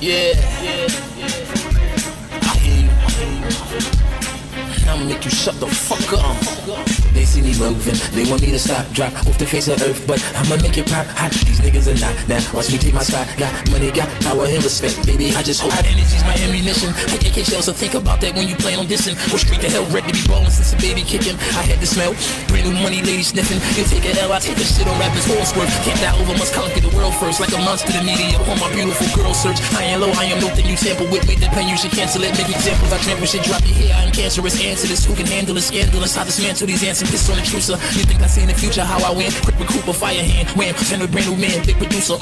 Yeah. I hear you. I'ma make you shut the fuck up. They see me moving, they want me to stop, drop off the face of earth, but I'ma make it pop hot. These niggas are not now. Watch me take my spot. Got money, got power and respect. Baby, I just hope hot energy's my ammunition. I can't catch y'all, so think about that when you plan on dissing. Go straight to hell, ready to be ballin' since a baby kicking. I had the smell, brand new money, lady sniffing. You take it L, I take this shit on rappers, all squirt. Can't die over, must conquer the world first. Like a monster, the media on my beautiful girl search. I ain't low, I am nothing you tamper with. Make the pain, you should cancel it. Make examples, I trample shit, drop it here. I am cancerous. Answer this, who can handle the scandalous? I dismantle these answers, piss on the trucer. You think I see in the future how I win? Quick recruiter, fire hand, wham, send a brand new man, big producer,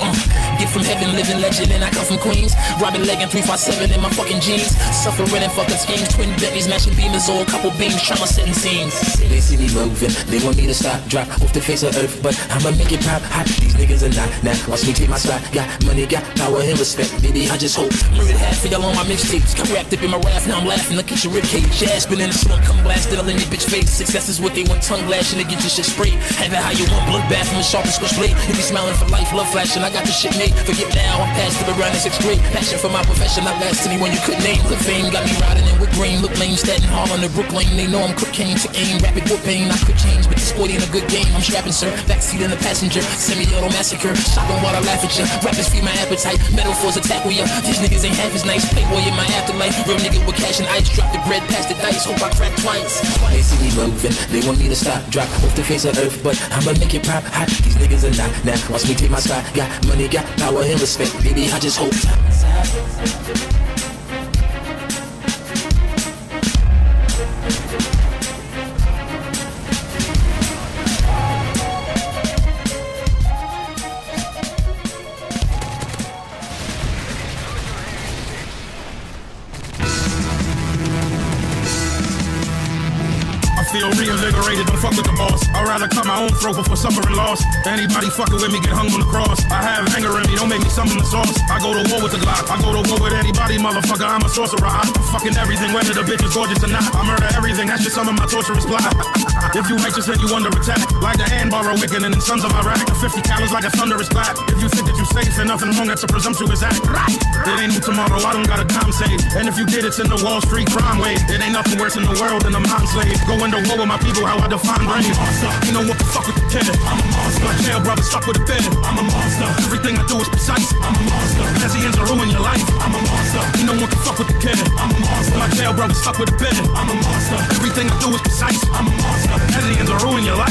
Get from heaven, living legend, and I come from Queens. Robin Leggin, 357 in my fucking jeans. Suffering and fucking schemes, twin Bentleys, mashing beamers, or a couple beams, trauma setting scenes. They see me moving, they want me to stop, drop off the face of earth, but I'ma make it pop hot. These niggas are not now. Watch me take my spot, got money, got power and respect. Baby, I just hope. Murdered half of y'all on my mixtapes, got wrapped up in my wrath, now I'm laughing. Look at your ribcage, jazz been in the slump, come blasted, I'll in your bitch face. Success is what they want, tongue lashing, they get your shit sprayed. Have it how you want, bloodbath from a sharpest switch blade. You be smiling for life, love flashing, I got this shit made. Forget now, I'm past it around in 6th grade. Passion for my profession, I last anyone you could name. Look fame, got me riding in with grain. Look lame, Staten Harlem to Brooklyn. They know I'm crook cane to aim, rapid whip pain. I could change, but this boy ain't a good game. I'm strapping, sir, backseat in the passenger. Semi-auto massacre, shot on water, laugh at ya. Rappers feed my appetite, metaphors attack with ya. These niggas ain't half as nice, playboy in my afterlife. Real nigga with cash and ice, drop the bread, past the dice. Hope I crack twice. They see me moving, they want me to stop, drop off the face of earth, but I'ma make it pop hot. These niggas are not now. Watch me take my spot. Got money, got power and respect. Baby, I just hope. Feel reinvigorated, don't fuck with the boss. I'd rather cut my own throat before suffering loss. Anybody fucking with me get hung on the cross. I have anger in me, don't make me summon the sauce. I go to war with the Glock, I go to war with anybody, motherfucker, I'm a sorcerer. I'm fucking everything, whether the bitch is gorgeous or not. I murder everything, that's just some of my torturous plot. If you righteous, then you under attack. Like the handbar of Wiccan and the sons of Iraq. The 50 calories like a thunderous clap. If you think that you're safe and nothing wrong, that's a presumptuous act. It ain't no tomorrow, I don't got a dime save. And if you did, it's in the Wall Street crime wave. It ain't nothing worse in the world than a mind slave. Go into war with my people, how I define brain. You know what the fuck with the kid? I'm a monster. My jail brother stuck with the bed. I'm a monster. Everything I do is precise. I'm a monster. As the ends will ruin your life. I'm a monster. You know what the fuck with the kid? I'm a monster. My jail brother stuck with the bed. I'm a monster. Everything I do is precise. I'm a monster. As the ends will ruin your life.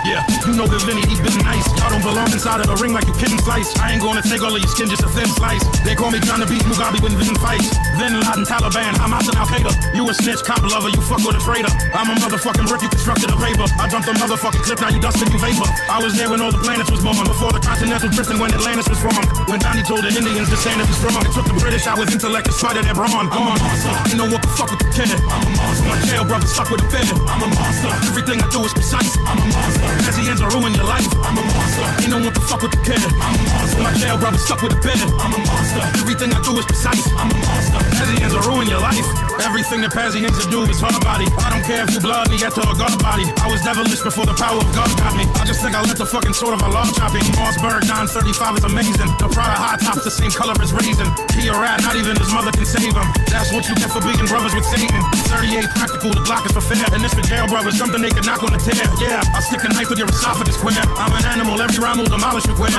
Yeah, you know the vinity's been nice. Y'all don't belong inside of the ring like you kitten slice. I ain't gonna take all of your skin, just a thin slice. They call me trying to beat Mugabe when vision fights. Then Laden, Taliban, Hamas and Al-Qaeda. You a snitch, cop lover, you fuck with a traitor. I'm a motherfucking rip, you constructed a paper. I dumped a motherfucking clip, now you dust and you vapor. I was there when all the planets was born. Before the continental drifting, when Atlantis was formed. When Donnie told the Indians the sand was strong. It took the British out with intellect in spite of their brawn. I'm a monster. You know what the fuck with the kid? I'm a monster. My jail brother stuck with a bed. I'm a monster. Everything I do is precise. I'm a monster. As the ends will ruin your life. I'm a monster. Ain't no one to fuck with the kid. I'm a monster. My jail brother stuck with a bed. I'm a monster. Everything I do is precise. I'm a monster. As the ends will ruin your life. Everything that Pazzy ends will do is hard body. I don't care if you blood me after a god body. I was devilish before the power of God got me. I just think I let the fucking sword of a law chopping. Mossberg 935 is amazing. The Prada high tops the same color as raisin. He a rat, not even his mother can save him. That's what you get for being brothers with Satan. 38 practical, the Glock is for fair. And this for jail brothers, something they can knock on the tear. Yeah, I stick a knife with your esophagus queer. I'm an animal, every rhyme will demolish your queers.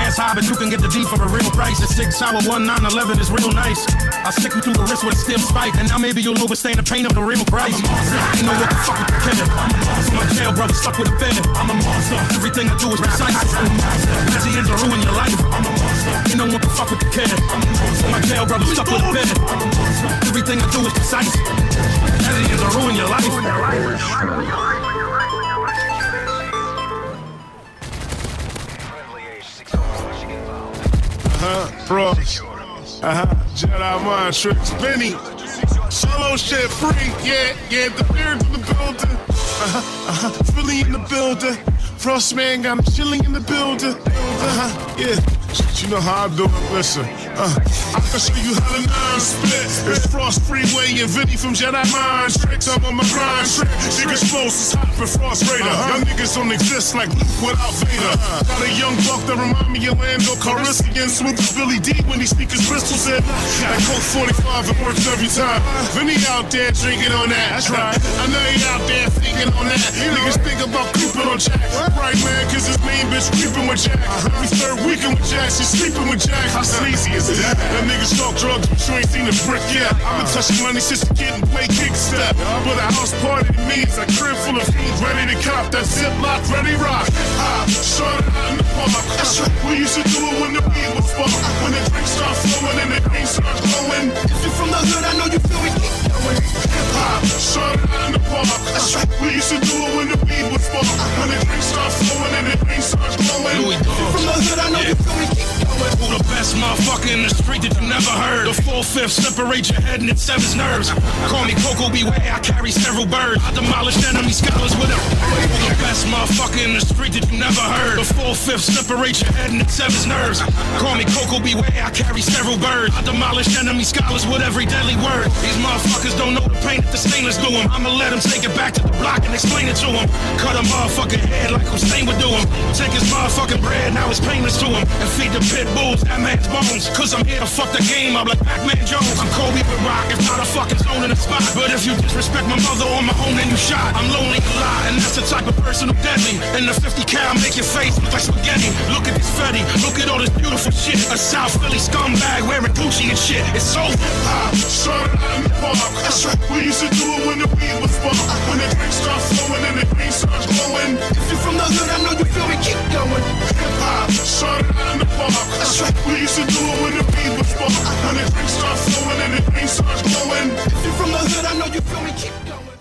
Ass high, but you can get the D for a real price. At 6 hour 1911 is real nice. I stick you through the wrist with a stem spike. And now maybe you'll overstand the pain of the real price. You know what the fuck with the kid? I'm a monster. My jail brother stuck with a bed. I'm a monster. Everything I do is precise. I'm a monster. As the ends will ruin your life. I'm a monster. You know what the fuck with the kid? I'm a monster. My jail brother stuck with a bed. I'm a monster. Everything I do is precise. As the ends will ruin your life. Jedi mind tricks, Benny. Solo shit free, yeah. The beard in the building, Philly in the building. Frost man got him chilling in the building, yeah. You know how I do it. Listen, I can show you how the nine split. It's Frost Freeway and Vinny from Jedi Mind Tricks. I'm on my grind trick. Niggas close is hot for Frost Raider. Y'all niggas don't exist like Luke without Vader. Got a young buck that remind me of Lando Calrissian. Smooth as Billy D when he speaks his pistols in. That Colt 45 it works every time. Vinny out there drinking on that. That's right. I know you out there thinking on that. Niggas think about creeping on Jack. Right, man, cause his main bitch creeping with Jack. Every third weekend with Jack, she's sleeping with Jack. How sleazy is it? That niggas talk drugs, but you ain't seen a brick yet. I've been touching money since the kid and play kick step. But a house party to me is a crib full of fiends ready to cop. That ziplock ready rock. I shot it out in the park. We used to do it when the weed was fucked. When the drinks start flowing and the things start glowing. If you're from the hood, I know you feel we keep going. I shot it out in the park. We used to do it when the weed was fucked. When the drinks start flowing and the things start glowing. If you're from the hood, I know you feel we keep going. Who the best motherfucker in the street that you never heard? The 4/5 separate your head and it severs nerves. Call me Coco, beware, I carry several birds. I demolish enemy scholars with a who the best motherfucker in the street that you never heard? The 4/5 separate your head and it severs nerves. Call me Coco, beware, I carry several birds. I demolish enemy scholars with every deadly word. These motherfuckers don't know the pain that the stainless do them. I'ma let them take it back to the block and explain it to him. Cut a motherfucking head like Hussein would do him. Take his motherfucking bread, now it's painless to him. And feed the pit bulls, that man's bones. Cause I'm here to fuck the game, I'm like Pac-Man Jones. I'm Kobe with rock, if not a fucking zone in the spot. But if you disrespect my mother or my home, then you shot. I'm lonely a lot, and that's the type of person who deadly. And the 50 cal make your face look like spaghetti. Look at this Fetty, look at all this beautiful shit. A South Philly scumbag wearing Gucci and shit. It's over. I shot it out in the park. We used to do it when the weed was fucked. When the drinks start flowing and the green starts glowing. If you're from the hood, I know you feel me, keep going. Hip-hop, shot it out in the park. We used to do it when the weed was fucked. When the drinks start flowing and the green starts glowing. If you're from the hood, I know you feel me, keep going.